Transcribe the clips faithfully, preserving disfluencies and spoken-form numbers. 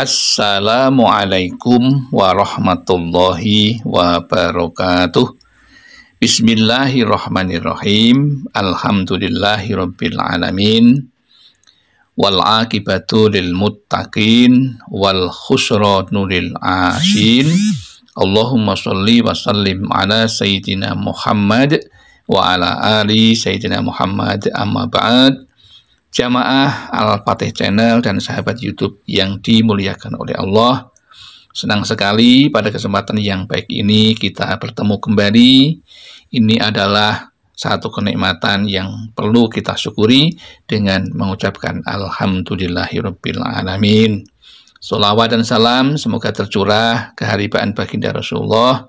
Assalamualaikum warahmatullahi wabarakatuh. Bismillahirrahmanirrahim. Alhamdulillahirabbil alamin. Wal aqibatu lil muttaqin wal khusranu lil asin. Allahumma shalli wa sallim ala sayyidina Muhammad wa ala ali sayyidina Muhammad, amma ba'd. Jamaah Al-Fatih Channel dan sahabat YouTube yang dimuliakan oleh Allah, senang sekali pada kesempatan yang baik ini kita bertemu kembali. Ini adalah satu kenikmatan yang perlu kita syukuri dengan mengucapkan alhamdulillahirrabbilalamin. Sholawat dan salam semoga tercurah keharibaan baginda Rasulullah,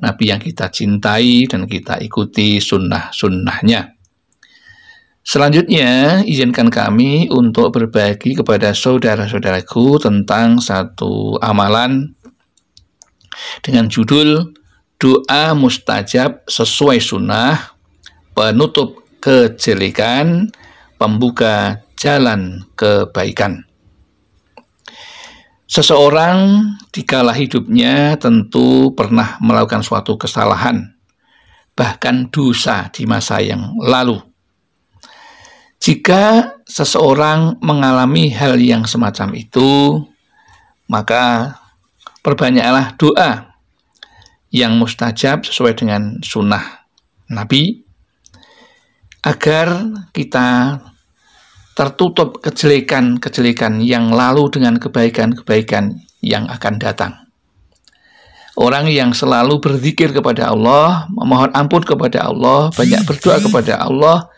Nabi yang kita cintai dan kita ikuti sunnah-sunnahnya. Selanjutnya, izinkan kami untuk berbagi kepada saudara-saudaraku tentang satu amalan dengan judul Doa Mustajab Sesuai Sunnah, Penutup Kejelekan, Pembuka Jalan Kebaikan. Seseorang dikala hidupnya tentu pernah melakukan suatu kesalahan, bahkan dosa di masa yang lalu. Jika seseorang mengalami hal yang semacam itu, maka perbanyaklah doa yang mustajab sesuai dengan sunnah Nabi, agar kita tertutup kejelekan-kejelekan yang lalu dengan kebaikan-kebaikan yang akan datang. Orang yang selalu berzikir kepada Allah, memohon ampun kepada Allah, banyak berdoa kepada Allah,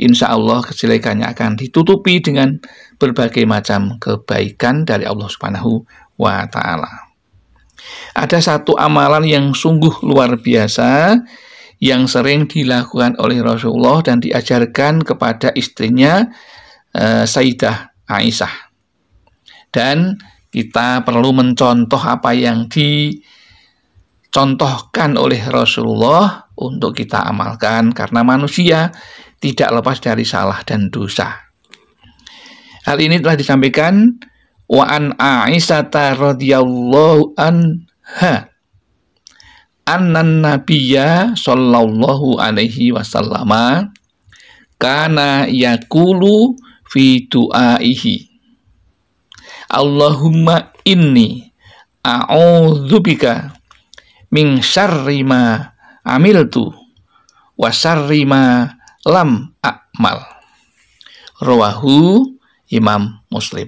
insya Allah kejelekannya akan ditutupi dengan berbagai macam kebaikan dari Allah Subhanahu wa Ta'ala. Ada satu amalan yang sungguh luar biasa yang sering dilakukan oleh Rasulullah dan diajarkan kepada istrinya e, Sayyidah Aisyah. Dan kita perlu mencontoh apa yang dicontohkan oleh Rasulullah untuk kita amalkan, karena manusia tidak lepas dari salah dan dosa. Hal ini telah disampaikan wa an Aisyah radhiyallahu anha annan nabiyya sallallahu alaihi wasallama kana yaqulu fi du'aihi Allahumma inni a'udzubika min syarri ma amiltu wa syarri ma lam akmal. Rawahu Imam Muslim.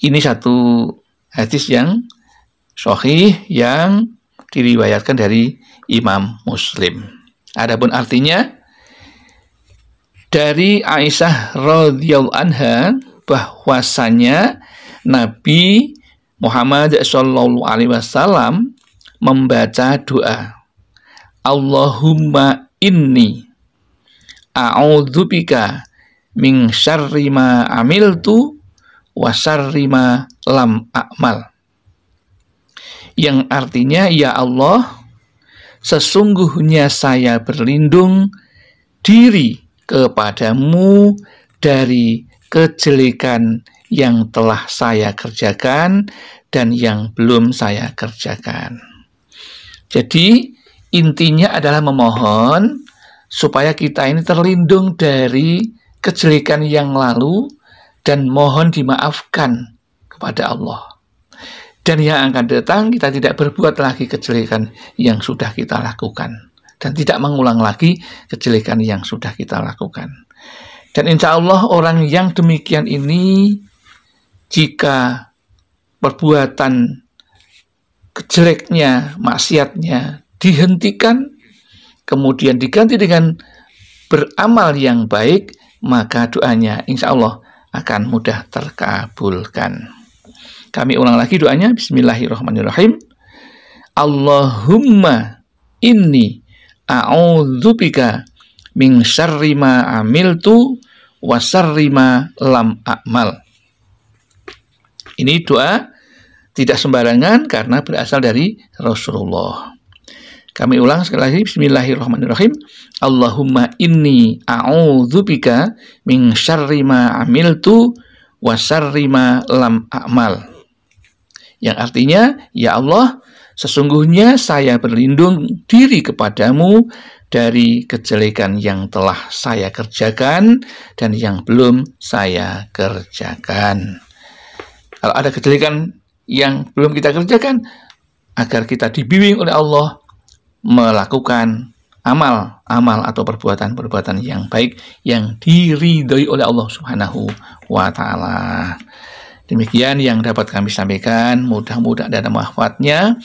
Ini satu hadis yang sahih yang diriwayatkan dari Imam Muslim. Adapun artinya dari Aisyah radhiyallahu anha bahwasanya Nabi Muhammad sallallahu alaihi wasallam membaca doa Allahumma inni a'udzubika min syarri ma amiltu wa syarri ma lam a'mal, yang artinya ya Allah, sesungguhnya saya berlindung diri kepadamu dari kejelekan yang telah saya kerjakan dan yang belum saya kerjakan. Jadi intinya adalah memohon supaya kita ini terlindung dari kejelekan yang lalu dan mohon dimaafkan kepada Allah. Dan yang akan datang kita tidak berbuat lagi kejelekan yang sudah kita lakukan dan tidak mengulang lagi kejelekan yang sudah kita lakukan. Dan insya Allah orang yang demikian ini jika perbuatan kejeleknya, maksiatnya dihentikan, kemudian diganti dengan beramal yang baik, maka doanya insya Allah akan mudah terkabulkan. Kami ulang lagi doanya, bismillahirrahmanirrahim. Allahumma inni a'udzubika min syarri ma amiltu wa syarri ma lam a'mal. Ini doa tidak sembarangan karena berasal dari Rasulullah. Kami ulang sekali lagi, bismillahirrahmanirrahim. Allahumma inni a'udzubika min syarri ma amiltu wasarrima lam a'mal, yang artinya, ya Allah, sesungguhnya saya berlindung diri kepadamu dari kejelekan yang telah saya kerjakan dan yang belum saya kerjakan. Kalau ada kejelekan yang belum kita kerjakan, agar kita dibimbing oleh Allah melakukan amal-amal atau perbuatan-perbuatan yang baik yang diridhoi oleh Allah Subhanahu wa Ta'ala. Demikian yang dapat kami sampaikan. Mudah-mudahan ada manfaatnya.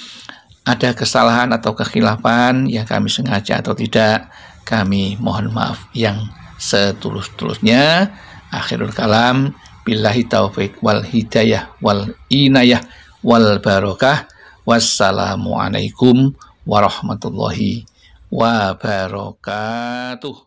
Ada kesalahan atau kekhilafan yang kami sengaja atau tidak, kami mohon maaf yang setulus-tulusnya. Akhirul kalam, billahi taufik wal hidayah wal inayah wal barokah. Wassalamualaikum warahmatullahi wabarakatuh.